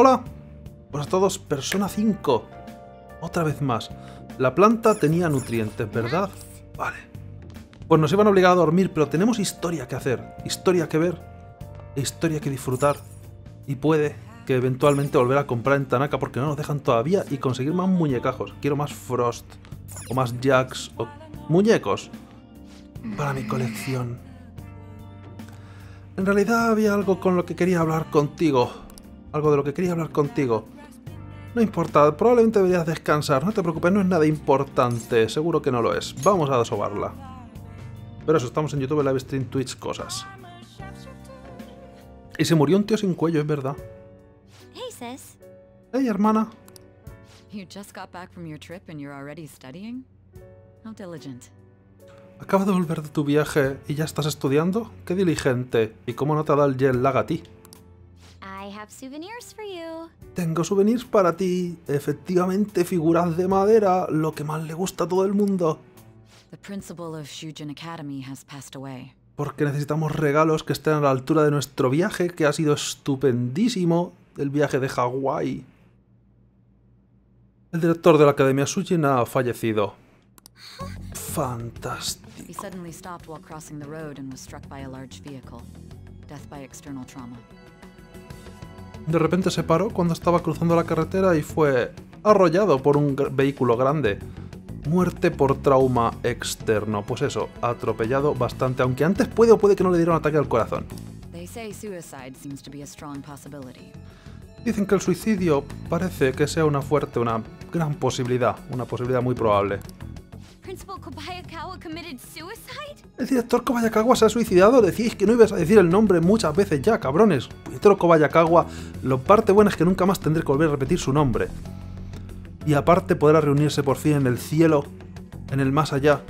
¡Hola! Buenas a todos, Persona 5. Otra vez más. La planta tenía nutrientes, ¿verdad? Vale. Pues nos iban a obligar a dormir, pero tenemos historia que hacer, historia que ver, e historia que disfrutar. Y puede que eventualmente volver a comprar en Tanaka porque no nos dejan todavía y conseguir más muñecajos. Quiero más Frost, o más Jax, o muñecos para mi colección. En realidad había algo con lo que quería hablar contigo. Algo de lo que quería hablar contigo. No importa, probablemente deberías descansar. No te preocupes, no es nada importante. Seguro que no lo es. Vamos a desobarla. Pero eso, estamos en YouTube, live stream, Twitch, cosas. Y se murió un tío sin cuello, es verdad. Hey, hermana. Acabas de volver de tu viaje y ya estás estudiando. Qué diligente. ¿Y cómo no te ha dado el jet lag a ti? Tengo souvenirs para ti. Efectivamente, figuras de madera, lo que más le gusta a todo el mundo. El principal de Shujin Academy ha pasado. Porque necesitamos regalos que estén a la altura de nuestro viaje, que ha sido estupendísimo, el viaje de Hawái. El director de la Academia Shujin ha fallecido. Fantástico. De repente se paró cuando estaba cruzando la carretera y fue arrollado por un vehículo grande. Muerte por trauma externo. Pues eso, atropellado bastante, aunque antes puede o puede que no le diera un ataque al corazón. Dicen que el suicidio parece que sea una gran posibilidad, una posibilidad muy probable. ¿El director Kobayakawa se ha suicidado? Decís que no ibas a decir el nombre muchas veces ya, cabrones. El director Kobayakawa, lo parte buena es que nunca más tendré que volver a repetir su nombre. Y aparte podrá reunirse por fin en el cielo, en el más allá,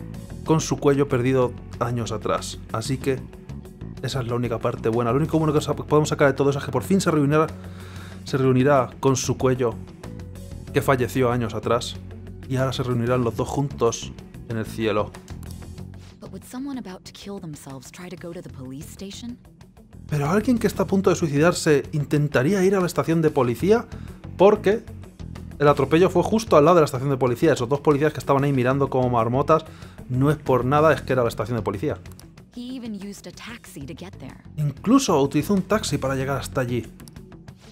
con su cuello perdido años atrás. Así que esa es la única parte buena. Lo único bueno que podemos sacar de todo eso es que por fin se reunirá con su cuello, que falleció años atrás. Y ahora se reunirán los dos juntos en el cielo. Pero alguien que está a punto de suicidarse intentaría ir a la estación de policía porque... El atropello fue justo al lado de la estación de policía. Esos dos policías que estaban ahí mirando como marmotas, no es por nada, es que era la estación de policía. Incluso utilizó un taxi para llegar hasta allí.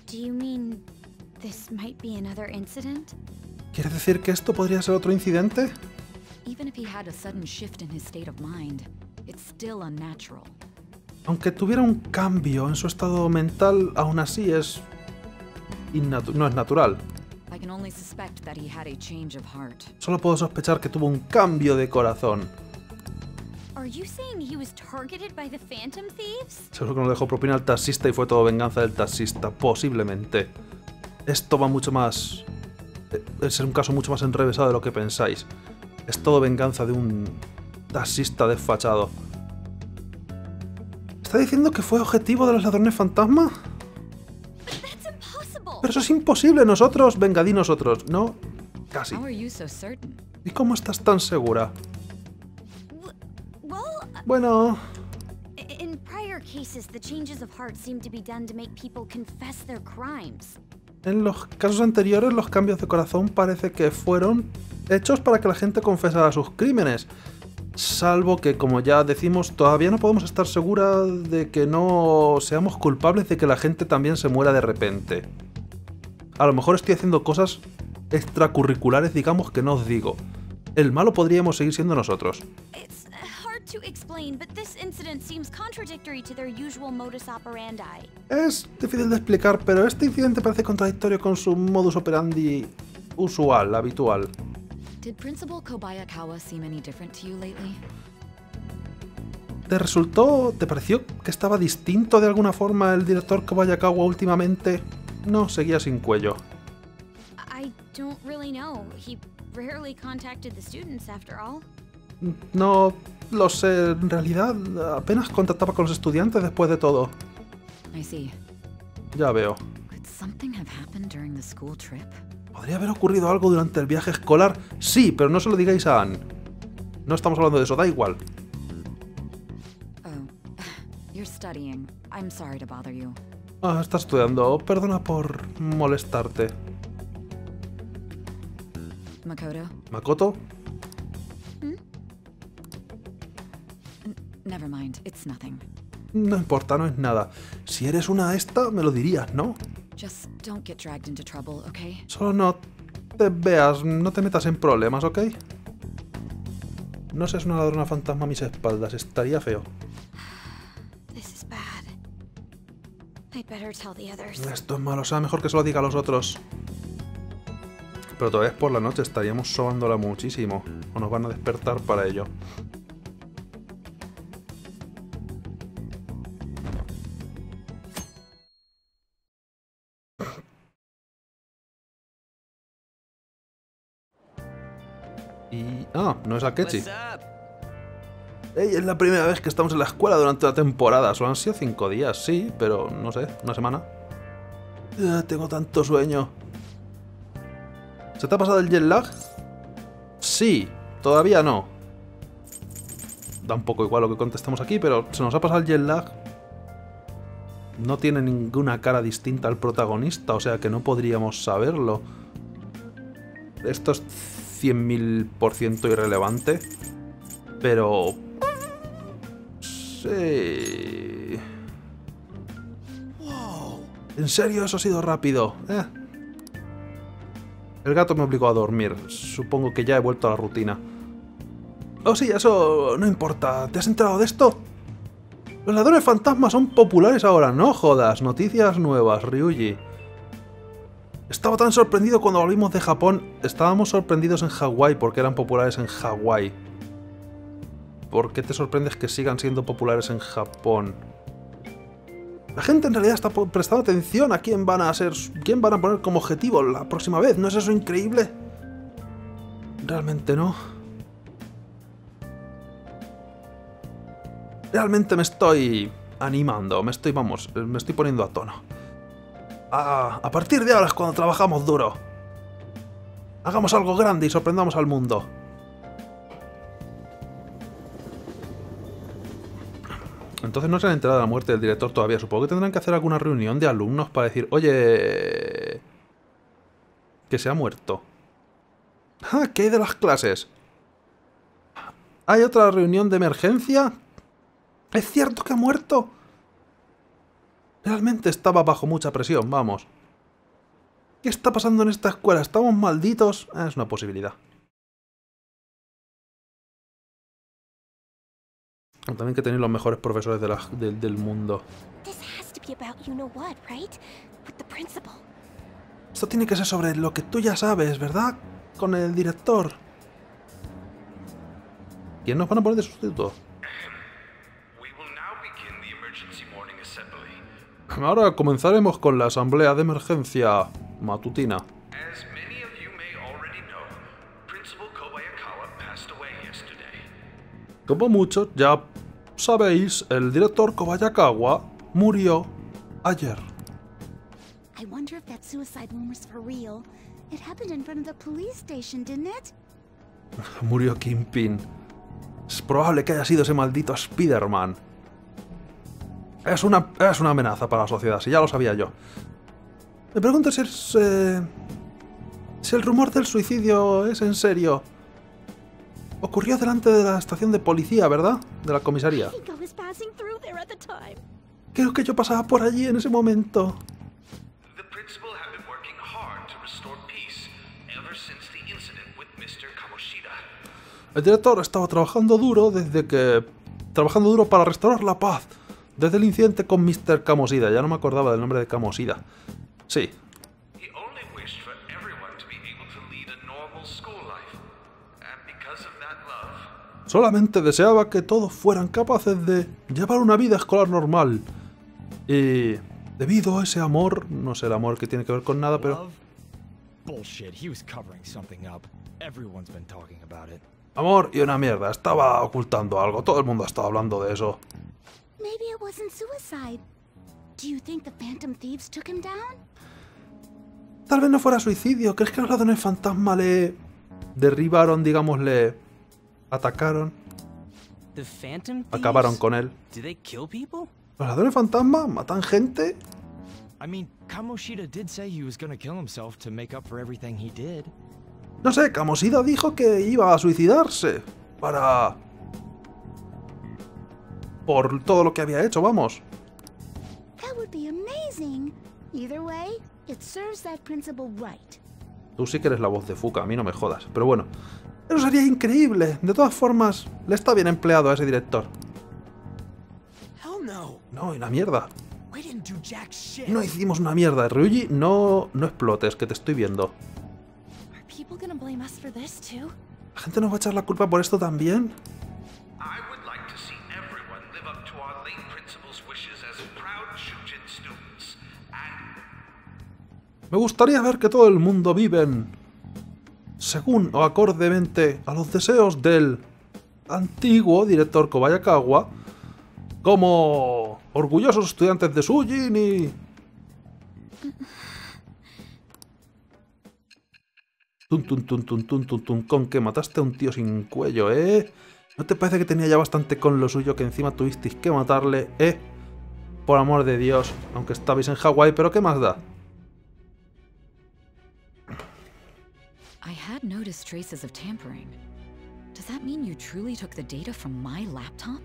¿Quieres decir que esto podría ser otro incidente? Aunque tuviera un cambio en su estado mental, aún así es... no es natural. Solo puedo sospechar que tuvo un cambio de corazón. Seguro que nos dejó propina al taxista y fue todo venganza del taxista, posiblemente. Esto va mucho más... Es un caso mucho más enrevesado de lo que pensáis. Es todo venganza de un taxista desfachado. ¿Está diciendo que fue objetivo de los ladrones fantasma? Pero eso es imposible, nosotros, vengadí nosotros, ¿no? Casi. ¿Y cómo estás tan segura? Bueno... En los casos anteriores, los cambios de corazón parece que fueron hechos para que la gente confesara sus crímenes. Salvo que, como ya decimos, todavía no podemos estar segura de que no seamos culpables de que la gente también se muera de repente. A lo mejor estoy haciendo cosas extracurriculares, digamos, que no os digo. El malo podríamos seguir siendo nosotros. Es difícil de explicar, pero este incidente parece contradictorio con su modus operandi usual, habitual. ¿Te pareció que estaba distinto de alguna forma el director Kobayakawa últimamente? No, seguía sin cuello. No lo sé, en realidad apenas contactaba con los estudiantes después de todo. Ya veo. ¿Podría haber ocurrido algo durante el viaje escolar? Sí, pero no se lo digáis a Anne. No estamos hablando de eso, da igual. Ah, está estudiando. Perdona por molestarte. Makoto. ¿Makoto? Never mind. It's nothing. No importa, no es nada. Si eres una esta, me lo dirías, ¿no? Just don't get dragged into trouble, okay? Solo no te veas, no te metas en problemas, ¿ok? No seas una ladrona fantasma a mis espaldas, estaría feo. Esto es malo, o sea, mejor que se lo diga a los otros. Pero todavía es por la noche, estaríamos sobándola muchísimo. O nos van a despertar para ello. Y... ah, no es Akechi. Hey, es la primera vez que estamos en la escuela durante la temporada. Solo han sido 5 días, sí, pero no sé, una semana. Tengo tanto sueño. ¿Se te ha pasado el jet lag? Sí, todavía no. Da un poco igual lo que contestamos aquí, pero se nos ha pasado el jet lag. No tiene ninguna cara distinta al protagonista, o sea que no podríamos saberlo. Esto es 100.000% irrelevante, pero... sí... wow. ¿En serio? Eso ha sido rápido. El gato me obligó a dormir. Supongo que ya he vuelto a la rutina. Oh sí, eso no importa. ¿Te has enterado de esto? Los ladrones fantasmas son populares ahora. No jodas. Noticias nuevas, Ryuji. Estaba tan sorprendido cuando volvimos de Japón. Estábamos sorprendidos en Hawái porque eran populares en Hawái. ¿Por qué te sorprendes que sigan siendo populares en Japón? La gente en realidad está prestando atención a quién van a poner como objetivo la próxima vez. ¿No es eso increíble? Realmente no. Realmente me estoy animando, me estoy poniendo a tono. A partir de ahora es cuando trabajamos duro. Hagamos algo grande y sorprendamos al mundo. Entonces no se han enterado de la muerte del director todavía. Supongo que tendrán que hacer alguna reunión de alumnos para decir, oye... que se ha muerto. Ah, ¿qué hay de las clases? ¿Hay otra reunión de emergencia? ¿Es cierto que ha muerto? Realmente estaba bajo mucha presión, vamos. ¿Qué está pasando en esta escuela? ¿Estamos malditos? Es una posibilidad. También que tenéis los mejores profesores de del mundo. Esto tiene que ser sobre lo que tú ya sabes, ¿verdad? Con el director. ¿Quién nos van a poner de sustituto? Ahora comenzaremos con la asamblea de emergencia matutina. Como muchos ya sabéis, el director Kobayakawa murió ayer. Murió Kingpin. Es probable que haya sido ese maldito Spider-Man. Es una amenaza para la sociedad, si ya lo sabía yo. Me pregunto si es, si el rumor del suicidio es en serio. Ocurrió delante de la estación de policía, ¿verdad? De la comisaría. Creo que yo pasaba por allí en ese momento. El director estaba trabajando duro para restaurar la paz desde el incidente con Mr. Kamoshida. Ya no me acordaba del nombre de Kamoshida. Sí. Solamente deseaba que todos fueran capaces de llevar una vida escolar normal. Y debido a ese amor, no sé el amor que tiene que ver con nada, pero... amor y una mierda, estaba ocultando algo, todo el mundo ha estado hablando de eso. Tal vez no fuera suicidio, ¿crees que los ladrones fantasma le derribaron, digámosle... atacaron, acabaron con él? ¿Los ladrones fantasma matan gente? I mean, Kamoshida did say he was gonna kill himself to make up for everything he did. No sé, Kamoshida dijo que iba a suicidarse para... por todo lo que había hecho, vamos. That would be amazing. Either way, it serves that principle right. Tú sí que eres la voz de Fuka, a mí no me jodas, pero bueno. Eso sería increíble. De todas formas, le está bien empleado a ese director. No, y la mierda. No hicimos una mierda, Ryuji, no explotes, que te estoy viendo. ¿La gente nos va a echar la culpa por esto también? Me gustaría ver que todo el mundo viven según o acordemente a los deseos del antiguo director Kobayakawa, como orgullosos estudiantes de Shujin y... Tum, tum, tum, tum, tum, tum, tum, con que mataste a un tío sin cuello, ¿eh? ¿No te parece que tenía ya bastante con lo suyo que encima tuvisteis que matarle, eh? Por amor de Dios, aunque estabais en Hawái, pero ¿qué más da? I had noticed traces of tampering. Does that mean you truly took the data from my laptop?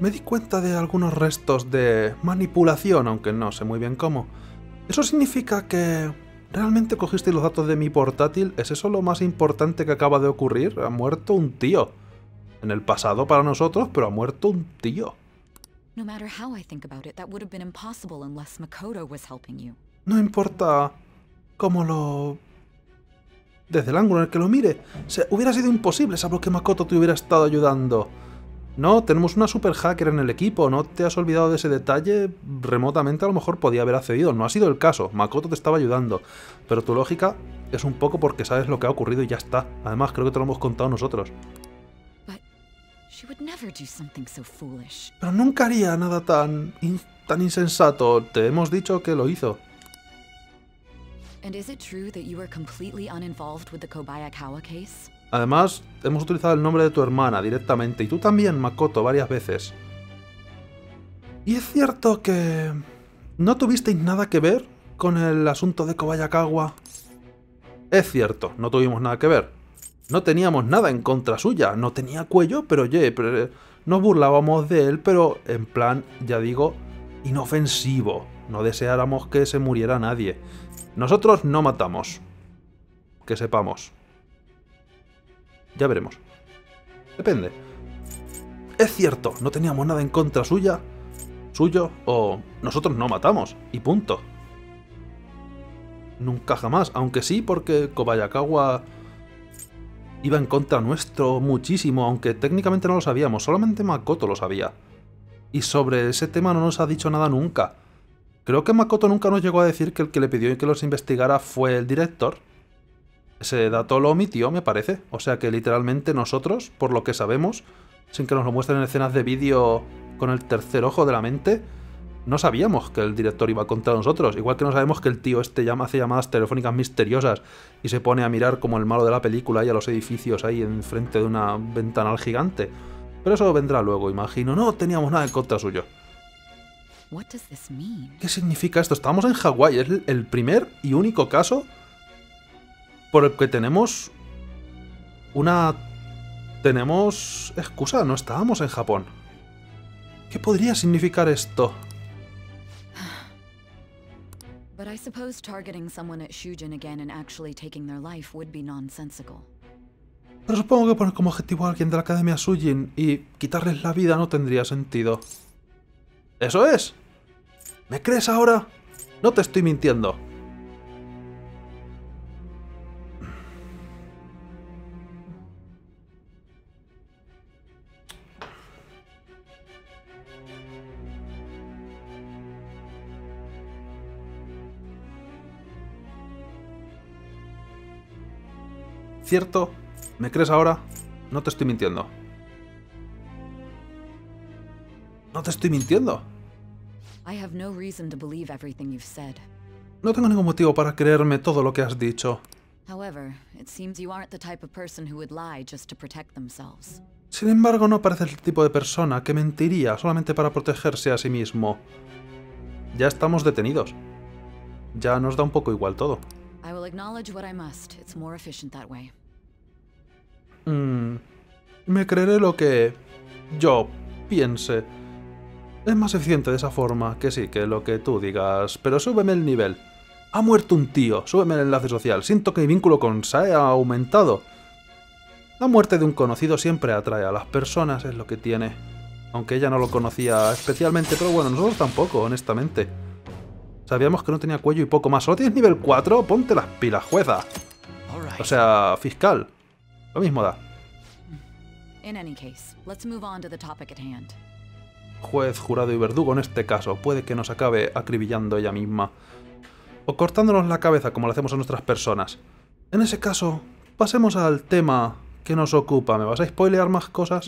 Me di cuenta de algunos restos de manipulación, aunque no sé muy bien cómo. ¿Eso significa que realmente cogisteis los datos de mi portátil? ¿Es eso lo más importante que acaba de ocurrir? Ha muerto un tío. En el pasado para nosotros, pero ha muerto un tío. No matter how I think about it, that would have been impossible unless Makoto was helping you. No importa cómo lo... desde el ángulo en el que lo mire. Hubiera sido imposible, salvo que Makoto te hubiera estado ayudando. No, tenemos una super hacker en el equipo. ¿No te has olvidado de ese detalle? Remotamente a lo mejor podía haber accedido. No ha sido el caso. Makoto te estaba ayudando. Pero tu lógica es un poco porque sabes lo que ha ocurrido y ya está. Además, creo que te lo hemos contado nosotros. Pero nunca haría nada tan insensato. Te hemos dicho que lo hizo. Además, hemos utilizado el nombre de tu hermana directamente, y tú también, Makoto, varias veces. Y es cierto que... ¿no tuvisteis nada que ver con el asunto de Kobayakawa? Es cierto, no tuvimos nada que ver. No teníamos nada en contra suya, no tenía cuello, pero oye, nos burlábamos de él, pero en plan, ya digo, inofensivo. No deseáramos que se muriera nadie. Nosotros no matamos. Que sepamos. Ya veremos. Depende. Es cierto, no teníamos nada en contra suyo, o nosotros no matamos, y punto. Nunca jamás, aunque sí, porque Kobayakawa iba en contra nuestro muchísimo, aunque técnicamente no lo sabíamos, solamente Makoto lo sabía. Y sobre ese tema no nos ha dicho nada nunca. Creo que Makoto nunca nos llegó a decir que el que le pidió que los investigara fue el director. Ese dato lo omitió, me parece. O sea que literalmente nosotros, por lo que sabemos, sin que nos lo muestren en escenas de vídeo con el tercer ojo de la mente, no sabíamos que el director iba contra nosotros. Igual que no sabemos que el tío este hace llamadas telefónicas misteriosas y se pone a mirar como el malo de la película y a los edificios ahí enfrente de una ventanal gigante. Pero eso vendrá luego, imagino. No teníamos nada en contra suyo. ¿Qué significa esto? Estamos en Hawái, es el primer y único caso por el que tenemos una... tenemos excusa, no estábamos en Japón. ¿Qué podría significar esto? Pero supongo que targeting someone at Shujin again and actually taking their life would be nonsensical. Pero supongo que poner como objetivo a alguien de la Academia Shujin y quitarles la vida no tendría sentido. ¡Eso es! ¿Me crees ahora? No te estoy mintiendo. ¿Cierto? ¿Me crees ahora? No te estoy mintiendo. No te estoy mintiendo. No tengo ningún motivo para creerme todo lo que has dicho. Sin embargo, no pareces el tipo de persona que mentiría solamente para protegerse a sí mismo. Ya estamos detenidos. Ya nos da un poco igual todo. Me creeré lo que yo piense. Es más eficiente de esa forma, que sí, que lo que tú digas. Pero súbeme el nivel. Ha muerto un tío. Súbeme el enlace social. Siento que mi vínculo con Sae ha aumentado. La muerte de un conocido siempre atrae a las personas, es lo que tiene. Aunque ella no lo conocía especialmente, pero bueno, nosotros tampoco, honestamente. Sabíamos que no tenía cuello y poco más. ¿Solo tienes nivel 4? Ponte las pilas, jueza. O sea, fiscal. Lo mismo da. Juez, jurado y verdugo en este caso. Puede que nos acabe acribillando ella misma. O cortándonos la cabeza como lo hacemos a nuestras personas. En ese caso, pasemos al tema que nos ocupa. ¿Me vas a spoilear más cosas?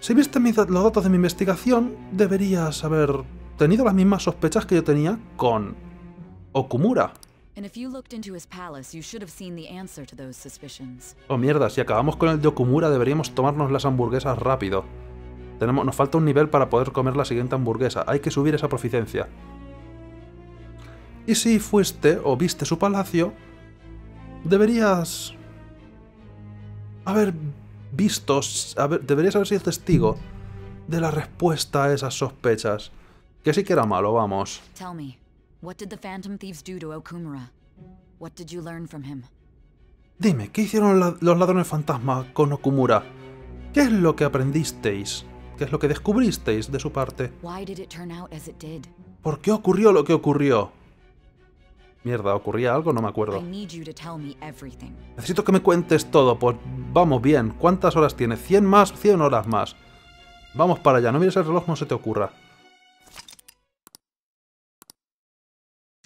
Si viste los datos de mi investigación, deberías haber tenido las mismas sospechas que yo tenía con Okumura. Oh mierda, si acabamos con el de Okumura deberíamos tomarnos las hamburguesas rápido. Nos falta un nivel para poder comer la siguiente hamburguesa. Hay que subir esa proficiencia. Y si fuiste o viste su palacio, deberías haber visto, deberías haber sido testigo de la respuesta a esas sospechas. Que sí que era malo, vamos. Dime, ¿qué hicieron los ladrones fantasma con Okumura? ¿Qué es lo que aprendisteis? ¿Qué es lo que descubristeis de su parte? ¿Por qué ocurrió lo que ocurrió? Mierda, ¿ocurría algo? No me acuerdo. Necesito que me cuentes todo. Pues vamos bien. ¿Cuántas horas tienes? 100 más, 100 horas más. Vamos para allá. No mires el reloj, no se te ocurra.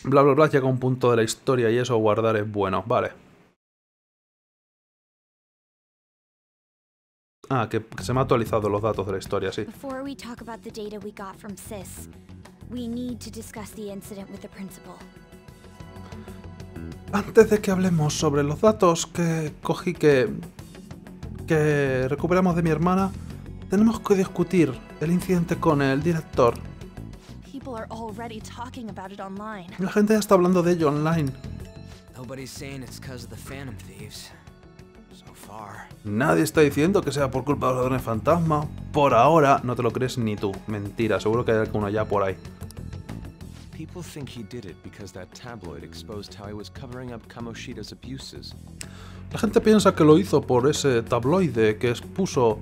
Bla, bla, bla. Llega un punto de la historia y eso guardar es bueno. Vale. Ah, que se me han actualizado los datos de la historia, sí. Antes de que hablemos sobre los datos que cogí que recuperamos de mi hermana, tenemos que discutir el incidente con el director. La gente ya está hablando de ello online. Nadie está diciendo que sea por culpa de los ladrones fantasma. Por ahora no te lo crees ni tú. Mentira, seguro que hay alguno ya por ahí. La gente piensa que lo hizo por ese tabloide que expuso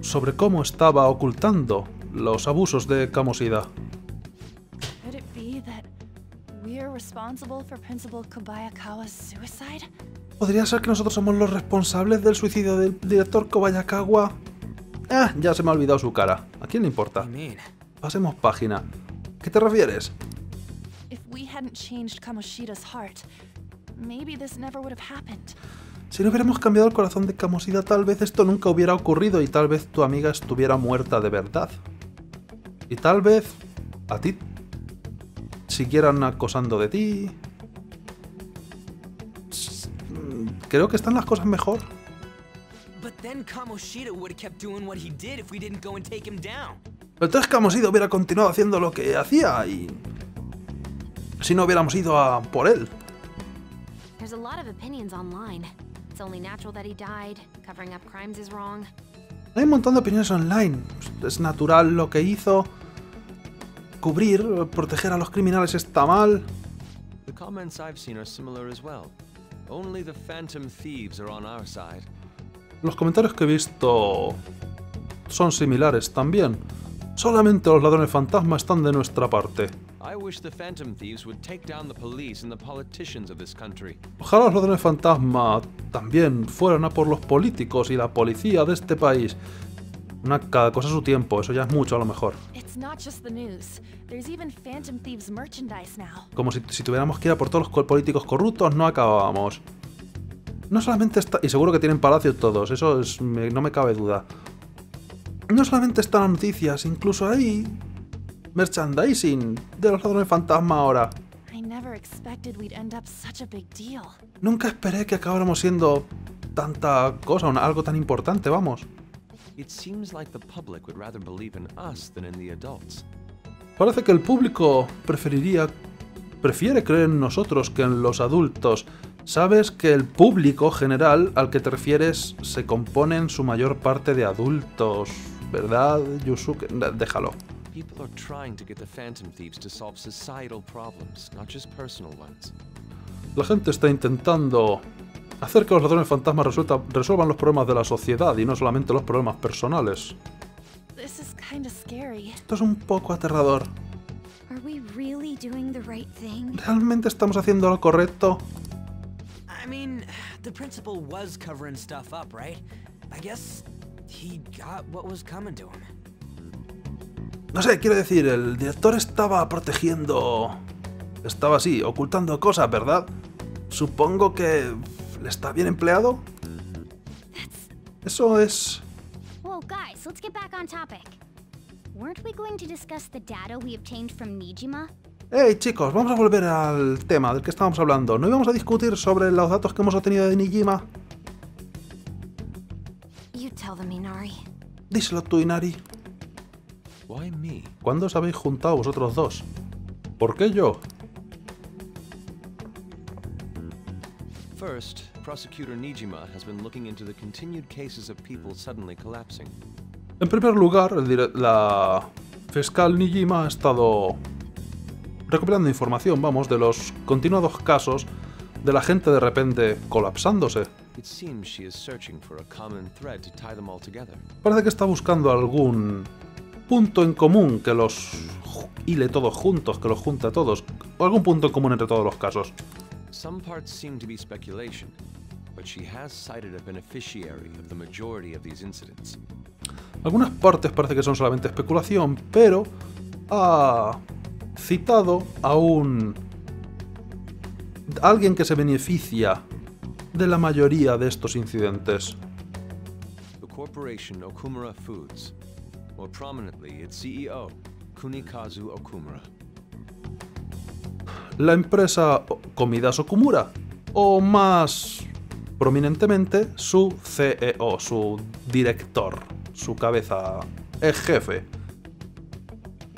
sobre cómo estaba ocultando los abusos de Kamoshida. ¿Podría ser que nosotros somos los responsables del suicidio del director Kobayakawa? Ah, ya se me ha olvidado su cara. ¿A quién le importa? Pasemos página. ¿Qué te refieres? Si no hubiéramos cambiado el corazón de Kamoshida, tal vez esto nunca hubiera ocurrido y tal vez tu amiga estuviera muerta de verdad. Y tal vez a ti siguieran acosando de ti. Creo que están las cosas mejor. Pero entonces Kamoshida hubiera continuado haciendo lo que hacía y... si no hubiéramos ido a por él. Hay un montón de opiniones online. Es natural lo que hizo. Cubrir, proteger a los criminales está mal. Los comentarios que he visto son similares también. Solamente los ladrones fantasma están de nuestra parte. Ojalá los ladrones fantasma también fueran a por los políticos y la policía de este país. Cada cosa a su tiempo, eso ya es mucho a lo mejor. Como si tuviéramos que ir a por todos los políticos corruptos, no acabábamos. No solamente está... y seguro que tienen palacios todos, eso es, no me cabe duda. No solamente están las noticias, incluso hay merchandising de los ladrones fantasma ahora. Nunca esperé que acabáramos siendo tanta cosa, algo tan importante, vamos. It seems like the public would rather believe in us than in the adults. Parece que el público prefiere creer en nosotros que en los adultos. Sabes que el público general al que te refieres se compone en su mayor parte de adultos, ¿verdad, Yusuke? Déjalo. People are trying to get the Phantom Thieves to solve societal problems, not just personal ones. La gente está intentando hacer que los ladrones fantasmas resuelvan los problemas de la sociedad y no solamente los problemas personales. Esto es un poco aterrador. ¿Realmente estamos haciendo lo correcto? I mean, the principal was covering stuff up, right? I guess he got what was coming to him. No sé, quiero decir, el director estaba protegiendo... Estaba así, ocultando cosas, ¿verdad? Supongo que... ¿le está bien empleado? Eso es... Wow, guys, let's get back on topic. Weren't we going to discuss the data we obtained from Nijima? Hey, chicos, vamos a volver al tema del que estábamos hablando. ¿No íbamos a discutir sobre los datos que hemos obtenido de Nijima? You tell them, Inari. Díselo tú, Inari. ¿Cuándo os habéis juntado vosotros dos? ¿Por qué yo? First, Prosecutor Nijima has been looking into the continued cases of people suddenly collapsing. En primer lugar, la fiscal Nijima ha estado recopilando información, vamos, de los continuados casos de la gente de repente colapsándose. Parece que está buscando algún punto en común que los hile todos juntos, que los junta a todos, o algún punto en común entre todos los casos. Algunas partes parece que son solamente especulación, pero ha citado a alguien que se beneficia de la mayoría de estos incidentes. La corporación Okumura Foods. More prominently, its CEO, Kunikazu Okumura. La empresa Comidas Okumura, o más prominentemente, su CEO, su director, su cabeza, el jefe.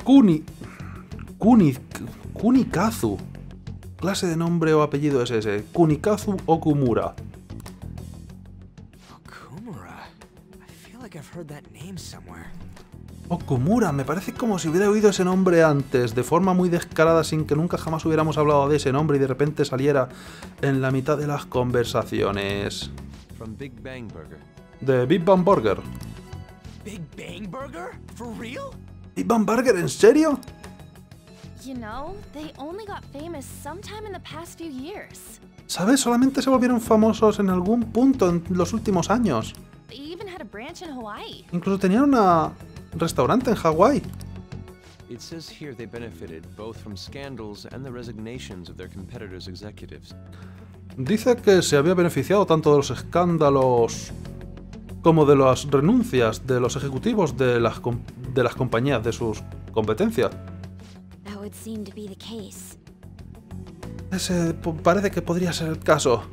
Kunikazu. Clase de nombre o apellido es ese. Kunikazu Okumura. Okumura. I feel like I've heard that name somewhere. Okumura, me parece como si hubiera oído ese nombre antes, de forma muy descarada, sin que nunca jamás hubiéramos hablado de ese nombre y de repente saliera en la mitad de las conversaciones. De Big Bang Burger. Big Bang Burger? For real? Big Bang Burger, ¿en serio? ¿Sabes? Solamente se volvieron famosos en algún punto en los últimos años. Incluso tenían una restaurante en Hawái. Dice que se había beneficiado tanto de los escándalos como de las renuncias de los ejecutivos de las compañías de sus competencias. Ese parece que podría ser el caso.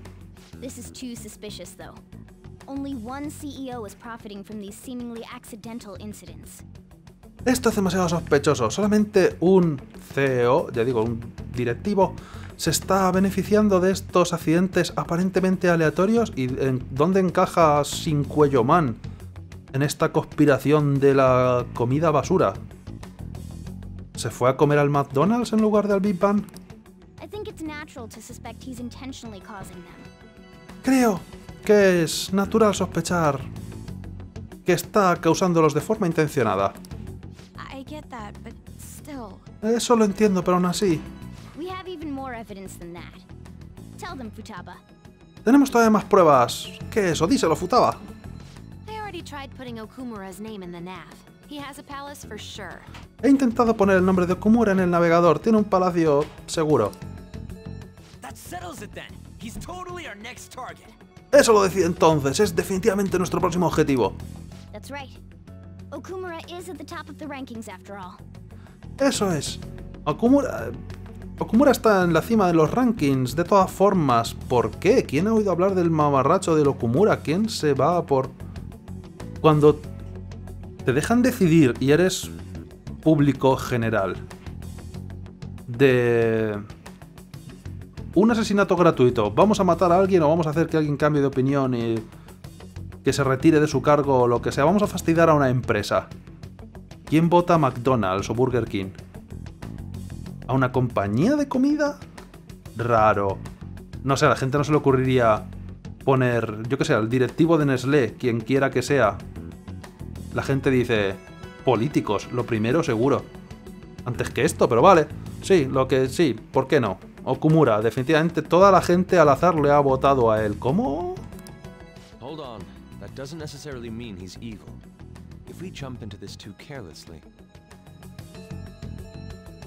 Esto es demasiado sospechoso. Solamente un CEO, ya digo, un directivo, se está beneficiando de estos accidentes aparentemente aleatorios. ¿Y dónde encaja Sin Cuello Man en esta conspiración de la comida basura? ¿Se fue a comer al McDonald's en lugar del Big Bang? Creo que es natural sospechar que está causándolos de forma intencionada. Eso lo entiendo, pero aún así. Tenemos todavía más pruebas. ¿Qué es eso? Díselo, Futaba. He intentado poner el nombre de Okumura en el navegador. Tiene un palacio seguro. Eso lo decide entonces, es definitivamente nuestro próximo objetivo. Eso es. Okumura está en la cima de los rankings, de todas formas. ¿Por qué? ¿Quién ha oído hablar del mamarracho del Okumura? ¿Quién se va por...? Cuando Te dejan decidir y eres público general. De un asesinato gratuito, vamos a matar a alguien o vamos a hacer que alguien cambie de opinión y que se retire de su cargo o lo que sea, vamos a fastidiar a una empresa. ¿Quién vota a McDonald's o Burger King? ¿A una compañía de comida? Raro. No sé, a la gente no se le ocurriría poner, yo qué sé, al directivo de Nestlé, quien quiera que sea. La gente dice, políticos, lo primero seguro. Antes que esto, pero vale. Sí, lo que sí, ¿por qué no? Okumura, definitivamente toda la gente al azar le ha votado a él. ¿Cómo? Hold on. That doesn't necessarily mean he's evil. If we jump into this too carelessly.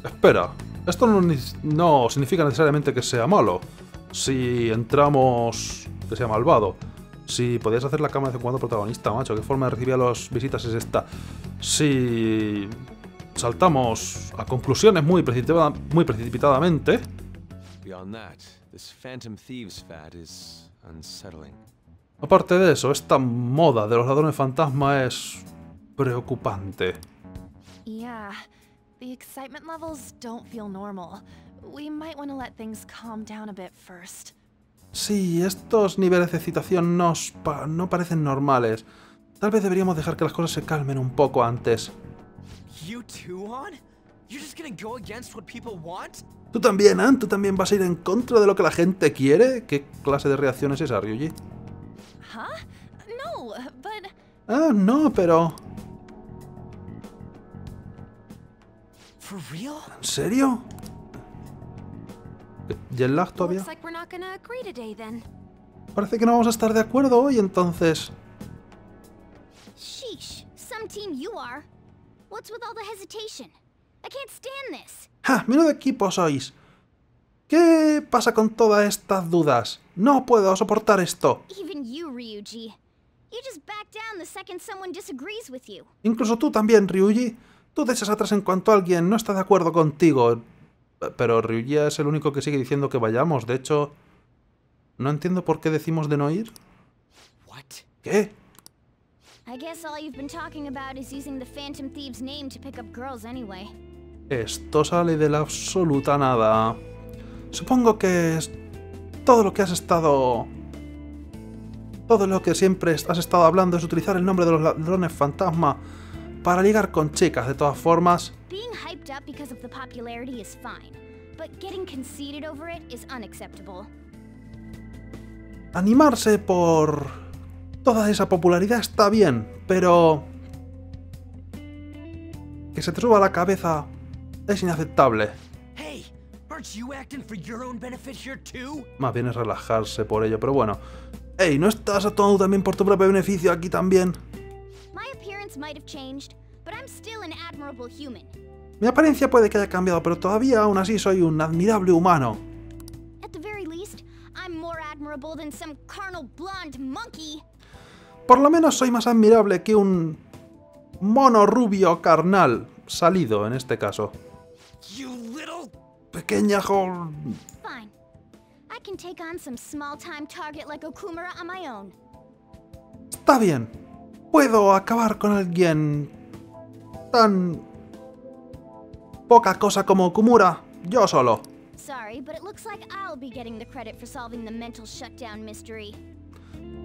Espera, esto no significa necesariamente que sea malo. Si entramos, que sea malvado. Si podías hacer la cámara de cuando protagonista, macho, qué forma de recibir a las visitas es esta. Si saltamos a conclusiones muy precipitadamente. Aparte de eso, esta moda de los ladrones fantasma es preocupante. Yeah, the excitement levels don't feel normal. We might want to let things calm down a bit first. Sí, estos niveles de excitación no parecen normales. Tal vez deberíamos dejar que las cosas se calmen un poco antes. ¿Tú también, Anne? ¿Tú también vas a ir en contra de lo que la gente quiere? ¿Qué clase de reacción es esa, Ryuji? Ah, no, pero... ¿En serio? ¿Y el lag todavía? Parece que no vamos a estar de acuerdo hoy, entonces. ¡Ja! ¡Menudo de equipo sois! ¿Qué pasa con todas estas dudas? ¡No puedo soportar esto! Incluso tú también, Ryuji. Tú te echas atrás en cuanto alguien no está de acuerdo contigo. Pero Ryuji es el único que sigue diciendo que vayamos. De hecho, no entiendo por qué decimos de no ir. ¿Qué? Esto sale de la absoluta nada. Supongo que es todo lo que has estado... Todo lo que siempre has estado hablando es utilizar el nombre de los ladrones fantasma para ligar con chicas. De todas formas... Animarse por toda esa popularidad está bien, pero que se te suba a la cabeza es inaceptable. Más bien es relajarse por ello, pero bueno. Hey, ¿no estás actuando también por tu propio beneficio aquí también? Mi apariencia puede que haya cambiado, pero todavía aún así soy un admirable humano. Por lo menos soy más admirable que un mono rubio carnal, salido en este caso. Pequeña jo... Está bien. Puedo acabar con alguien tan... poca cosa como Okumura, yo solo.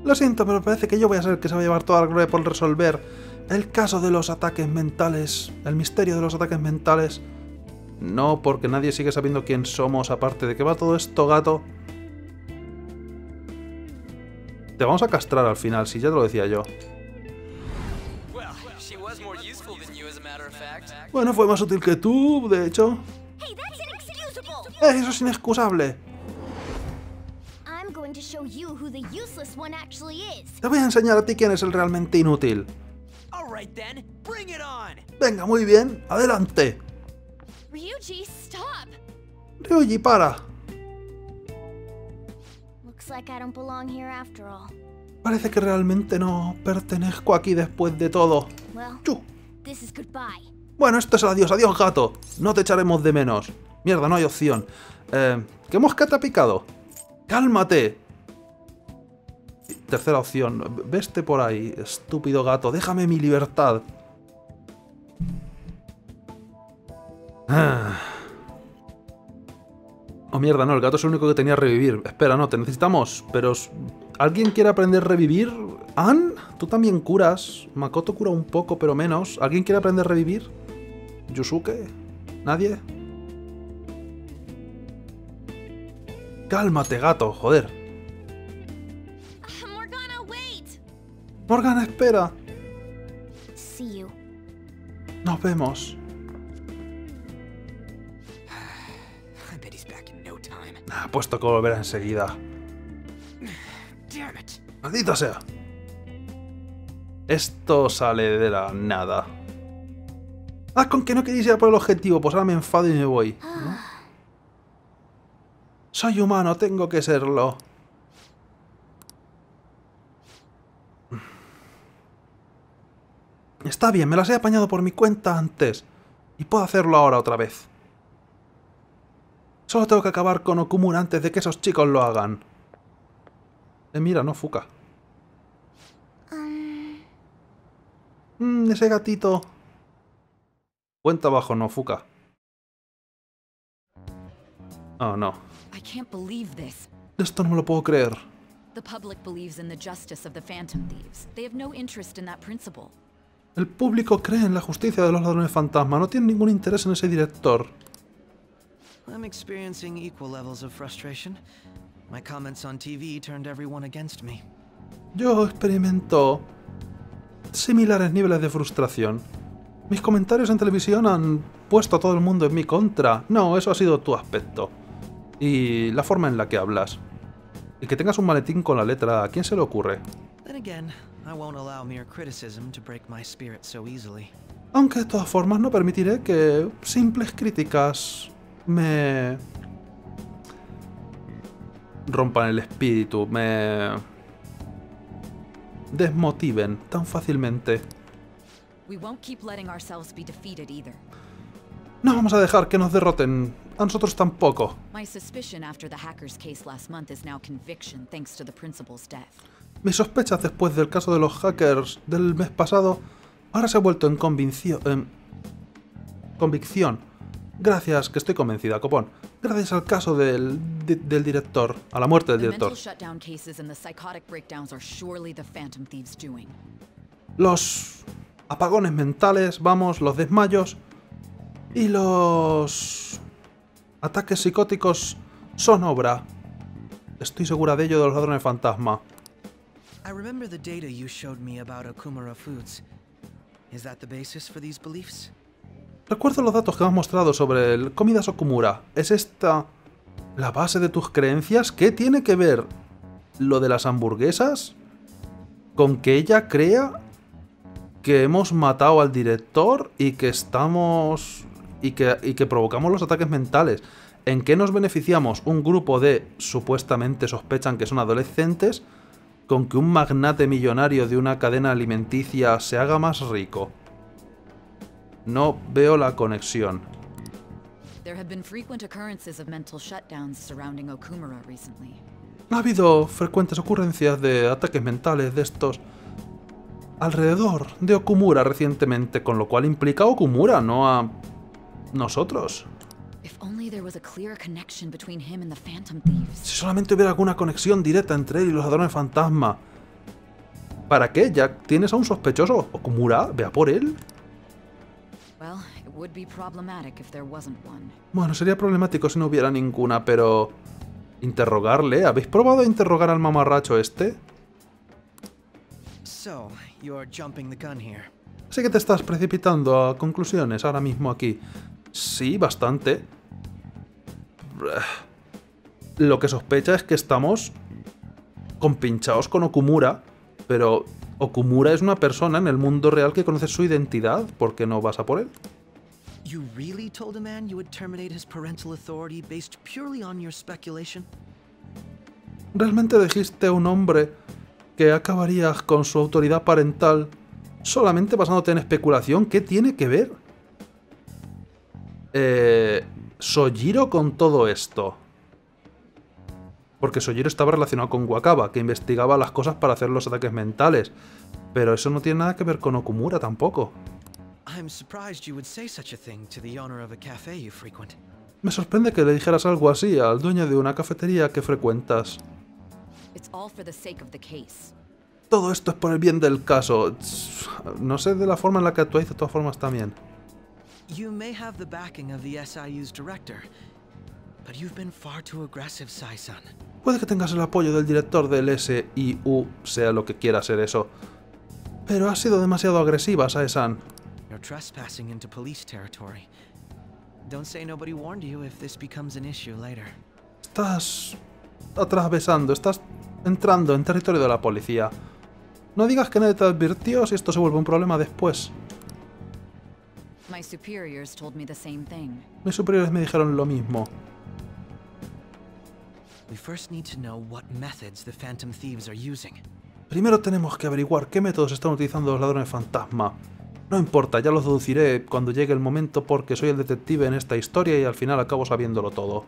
Lo siento, pero parece que yo voy a ser el que se va a llevar toda la gloria por resolver el caso de los ataques mentales, el misterio de los ataques mentales. No, porque nadie sigue sabiendo quién somos, aparte de que va todo esto, gato. Te vamos a castrar al final, si ya te lo decía yo. Bueno, fue más útil que tú, de hecho. ¡Eso es inexcusable! Te voy a enseñar a ti quién es el realmente inútil. Venga, muy bien, adelante. Ryuji, para. Parece que realmente no pertenezco aquí después de todo. ¡Chu! Bueno, esto es adiós, adiós gato. No te echaremos de menos. Mierda, no hay opción. ¿Qué mosca te ha picado? ¡Cálmate! Tercera opción. Veste por ahí, estúpido gato. Déjame mi libertad. Ah. Oh mierda, no, el gato es el único que tenía revivir. Espera, no, te necesitamos, pero... ¿Alguien quiere aprender a revivir? ¿Anne? Tú también curas. Makoto cura un poco, pero menos. ¿Alguien quiere aprender a revivir? ¿Yusuke? ¿Nadie? Cálmate, gato, joder. Morgana, wait. Morgana, espera. See you. Nos vemos. I bet he's back in no time. Apuesto que volverá enseguida. Damn it. ¡Maldita sea! Esto sale de la nada. Ah, con que no queréis ir a por el objetivo, pues ahora me enfado y me voy, ¿no? Soy humano, tengo que serlo. Está bien, me las he apañado por mi cuenta antes. Y puedo hacerlo ahora otra vez. Solo tengo que acabar con Okumura antes de que esos chicos lo hagan. Mira, no, Fuka. Ese gatito. Buen trabajo, no, Fuka. Oh, no. I can't believe this. Esto no me lo puedo creer. The public believes in the justice of the phantom thieves. They have no interest in that principle. El público cree en la justicia de los ladrones fantasma. No tiene ningún interés en ese director. I'm experiencing equal levels of frustration. My comments on TV turned everyone against me. Yo experimento similares niveles de frustración. Mis comentarios en televisión han puesto a todo el mundo en mi contra. No, eso ha sido tu aspecto. Y la forma en la que hablas. Y que tengas un maletín con la letra, ¿a quién se le ocurre? Aunque de todas formas no permitiré que simples críticas me... rompan el espíritu, me... desmotiven tan fácilmente. No vamos a dejar que nos derroten. A nosotros tampoco. Mis sospechas después del caso de los hackers del mes pasado ahora se ha vuelto en convicción. Gracias, que estoy convencida, copón. Gracias al caso del director, a la muerte del director. Los apagones mentales, vamos, los desmayos y los... ataques psicóticos son obra. Estoy segura de ello de los ladrones fantasma. Recuerdo los datos que me has mostrado sobre el comidas Okumura. ¿Es esta la base de tus creencias? ¿Qué tiene que ver lo de las hamburguesas con que ella crea que hemos matado al director y que estamos... Y que provocamos los ataques mentales? ¿En qué nos beneficiamos un grupo de, supuestamente sospechan que son adolescentes, con que un magnate millonario de una cadena alimenticia se haga más rico? No veo la conexión. Ha habido frecuentes ocurrencias de ataques mentales de estos... alrededor de Okumura recientemente, con lo cual implica a Okumura, no a... nosotros. Si solamente hubiera alguna conexión directa entre él y los ladrones fantasma. ¿Para qué, Jack? ¿Tienes a un sospechoso? ¿Okumura? ¿Vea por él? Bueno, sería problemático si no hubiera ninguna, pero... ¿interrogarle? ¿Habéis probado a interrogar al mamarracho este? Así que te estás precipitando a conclusiones ahora mismo aquí. Sí, bastante. Lo que sospecha es que estamos compinchados con Okumura, pero Okumura es una persona en el mundo real que conoce su identidad. ¿Por qué no vas a por él? ¿Realmente dijiste a un hombre que acabarías con su autoridad parental solamente basándote en especulación? ¿Qué tiene que ver Sojiro con todo esto? Porque Sojiro estaba relacionado con Wakaba, que investigaba las cosas para hacer los ataques mentales. Pero eso no tiene nada que ver con Okumura tampoco. I'm surprised you would say such a thing to the owner of a cafe you frequent. Me sorprende que le dijeras algo así al dueño de una cafetería que frecuentas. It's all for the sake of the case. Todo esto es por el bien del caso. No sé de la forma en la que actuáis, de todas formas también. You may have the backing of the SIU's director, but you've been far too aggressive, Sai-san. Puede que tengas el apoyo del director del SIU, sea lo que quiera ser eso, pero has sido demasiado agresiva, Sai-san. You're trespassing into police territory. Don't say nobody warned you if this becomes an issue later. Estás atravesando, estás entrando en territorio de la policía. No digas que nadie te advirtió si esto se vuelve un problema después. Mis superiores me dijeron lo mismo. Primero tenemos que averiguar qué métodos están utilizando los ladrones fantasma. No importa, ya los deduciré cuando llegue el momento porque soy el detective en esta historia y al final acabo sabiéndolo todo.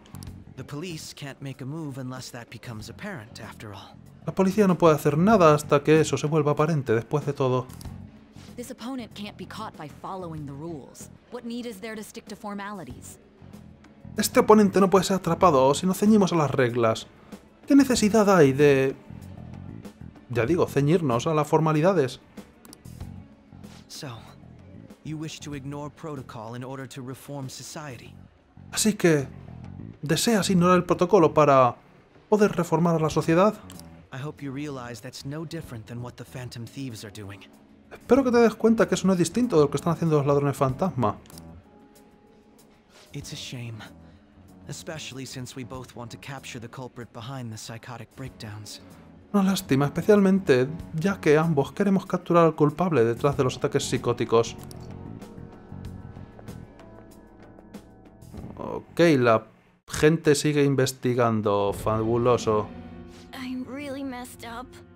La policía no puede hacer nada hasta que eso se vuelva aparente después de todo. This opponent can't be caught by following the rules. What need is there to stick to formalities? Este oponente no puede ser atrapado si no ceñimos a las reglas. ¿Qué necesidad hay de... ya digo, ceñirnos a las formalidades? So, you wish to ignore protocol in order to reform society. Así que... ¿deseas ignorar el protocolo para poder reformar a la sociedad? I hope you realize that's no different than what the Phantom Thieves are doing. Espero que te des cuenta que eso no es distinto de lo que están haciendo los ladrones fantasma. It's a shame, especially since we both want to capture the culprit behind the psychotic breakdowns. Una lástima, especialmente ya que ambos queremos capturar al culpable detrás de los ataques psicóticos. Ok, la gente sigue investigando, fabuloso.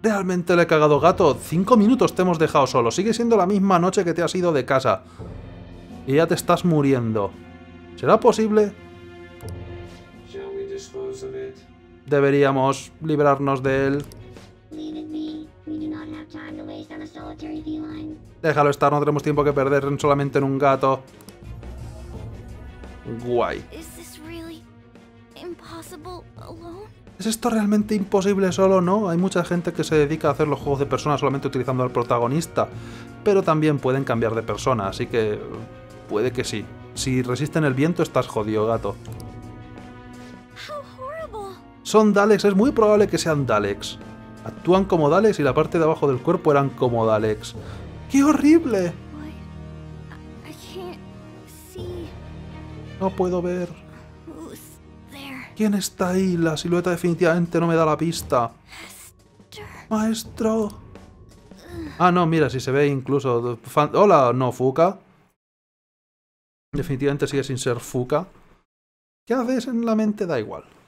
Realmente le he cagado, gato. 5 minutos te hemos dejado solo. Sigue siendo la misma noche que te has ido de casa. Y ya te estás muriendo. ¿Será posible? Deberíamos librarnos de él. Déjalo estar, no tenemos tiempo que perder solamente en un gato. Guay. ¿Es esto realmente imposible solo? No, hay mucha gente que se dedica a hacer los juegos de persona solamente utilizando al protagonista, pero también pueden cambiar de persona, así que puede que sí. Si resisten el viento estás jodido, gato. Son Daleks, es muy probable que sean Daleks. Actúan como Daleks y la parte de abajo del cuerpo eran como Daleks. ¡Qué horrible! No puedo ver. ¿Quién está ahí? La silueta definitivamente no me da la pista. ¡Maestro! Ah, no, mira, si se ve incluso... ¡Hola! No, Fuka. Definitivamente sigue sin ser Fuka. ¿Qué haces en la mente? Da igual.